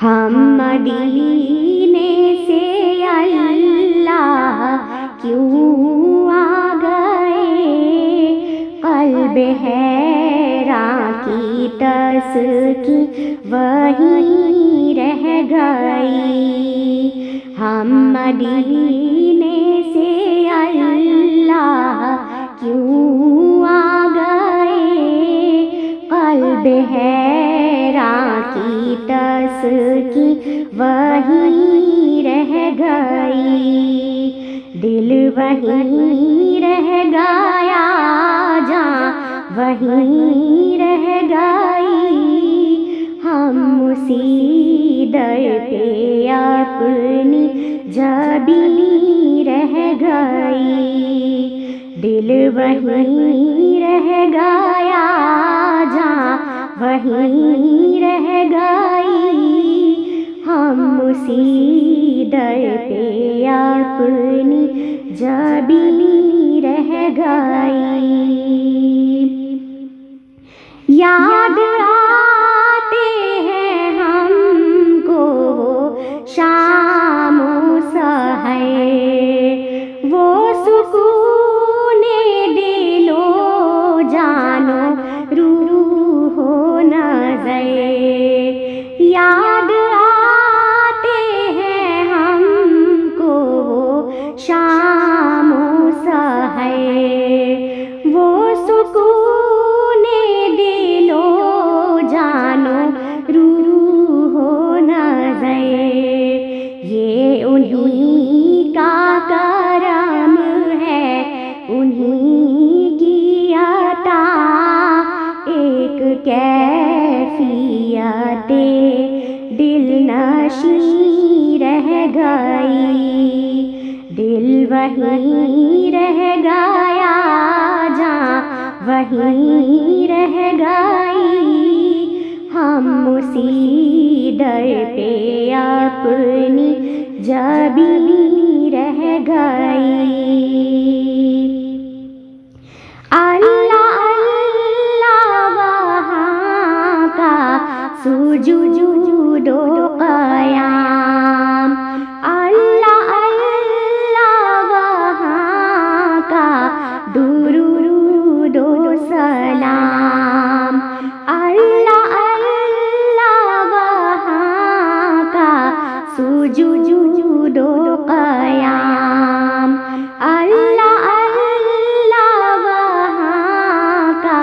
हम मदीने से अल्लाह क्यों आ गए, क़ल्ब हैरां की तस्की वहीं रह गई। हम मदीने से अल्लाह क्यों आ गए, क़ल्ब हैरां की तस्की वहीं रह गई। दिल वहीं रह गया, जान वहीं रह गई। हम उसी दर पे अपनी जबी रह गई। दिल वहीं रह गया, जान वहीं रह गई। हम उसी दर पे अपनी जबी रह गई। याद आते हैं हमको शाम सहर, वो सुकूने दिलो जानो रूहो नज़र। याद शामो सहर, वो सुकूने दिलो जानो रूहो नज़र। ये उन्हीं का करम है, उन्हीं की अता। एक कैफियते दिल नशी रह गई। दिल वहीं रह गया, जान वहीं रह गई। हम उसी दर पे अपनी जबी रह गई। अल्लाह अल्लाह वहाँ का सुजूदो क़याम। दुरूदो सलाम। अल्लाह अल्लाह वहाँ का सुजूदो क़याम। अल्लाह अल्लाह वहाँ का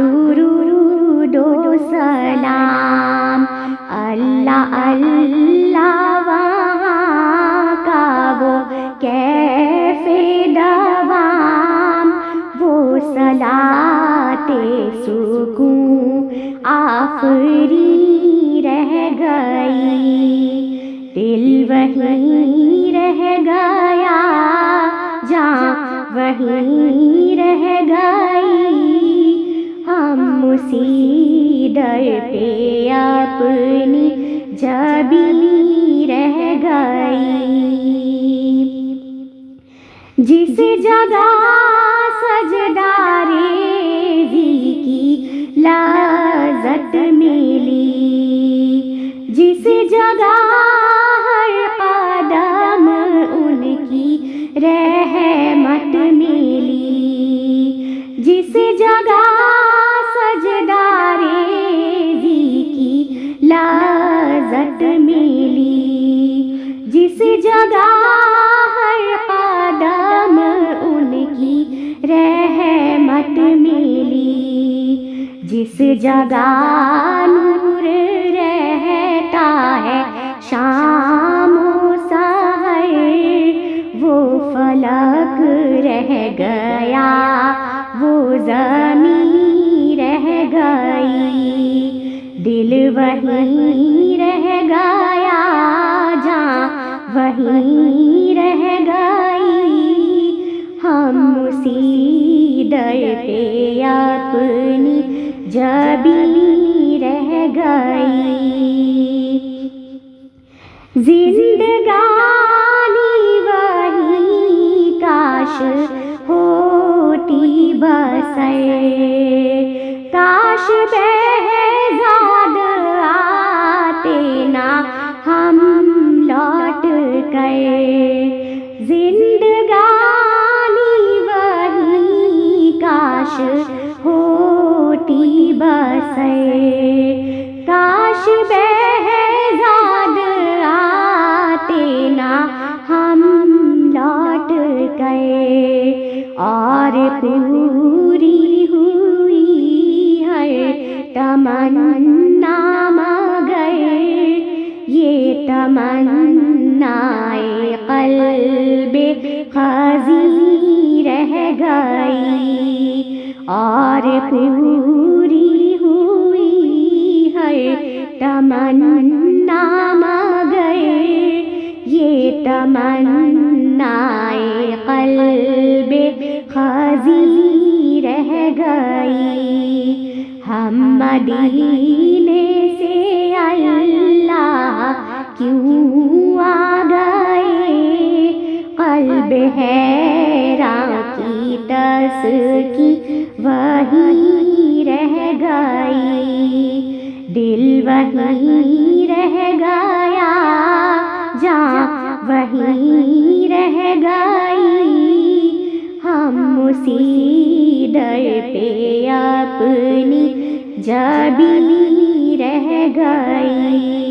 दुरूदो सलाम। अल्लाह अल्लाह वहाँ का वो कैफे सलाते सुकूं आखरी रह गई। दिल वहीं रह गया, जान वहीं रह गई। हम उसी दर पे अपनी जबी रह गई। जिस जगह सजदारेजी की लाज़त मिली, जिस जगह हर कदम उनकी रहमत मिली। जिस जगह सजदारेजी की लाज़त मिली, जिस जगह हर कदम उनकी रहमत मिली। जिस जगह नूर रहता है शामो सहर, वो फलक रह गया, वो ज़मीं रह गई। दिल वहीं रह गया, जान वहीं रह गई। हम उसी दर पे अपनी जबी रह गई। जिंदगानी वही काश होती बसे, काश बहज़ाद आते ना हम लौट गए, जिंदगानी वही काश होती बसे, काश बेहज़ाद आते ना हम लौट गए। और पूरी हुई है तमन्ना तमन्नाए क़ल्बे ख़ज़ी रह गई, और पूरी हुई है तमन्ना मगए ये तमन्नाए क़ल्बे ख़ज़ी रह गई। हम मदीने से अल्लाह क्यों आ गए, क़ल्ब हैरान की तस्की वही रह गई, दिल वही रह गया, जान वही रह गई। हम उसी दर पे अपनी जबी रह गई।